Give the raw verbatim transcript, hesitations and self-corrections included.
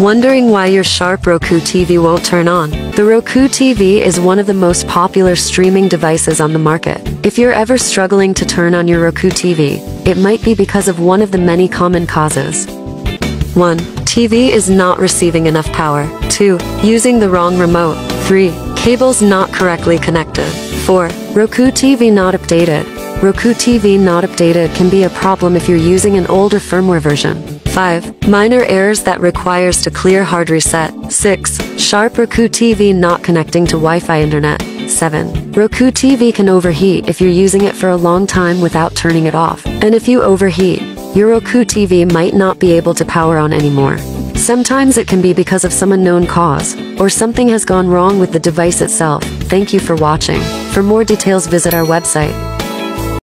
Wondering why your Sharp Roku T V won't turn on? The Roku T V is one of the most popular streaming devices on the market. If you're ever struggling to turn on your Roku T V, it might be because of one of the many common causes. one T V is not receiving enough power. two Using the wrong remote. three Cables not correctly connected. four Roku T V not updated. Roku T V not updated can be a problem if you're using an older firmware version. five Minor errors that requires to clear hard reset. six Sharp Roku T V not connecting to Wi-Fi internet. seven Roku T V can overheat if you're using it for a long time without turning it off. And if you overheat, your Roku T V might not be able to power on anymore. Sometimes it can be because of some unknown cause, or something has gone wrong with the device itself. Thank you for watching. For more details, visit our website.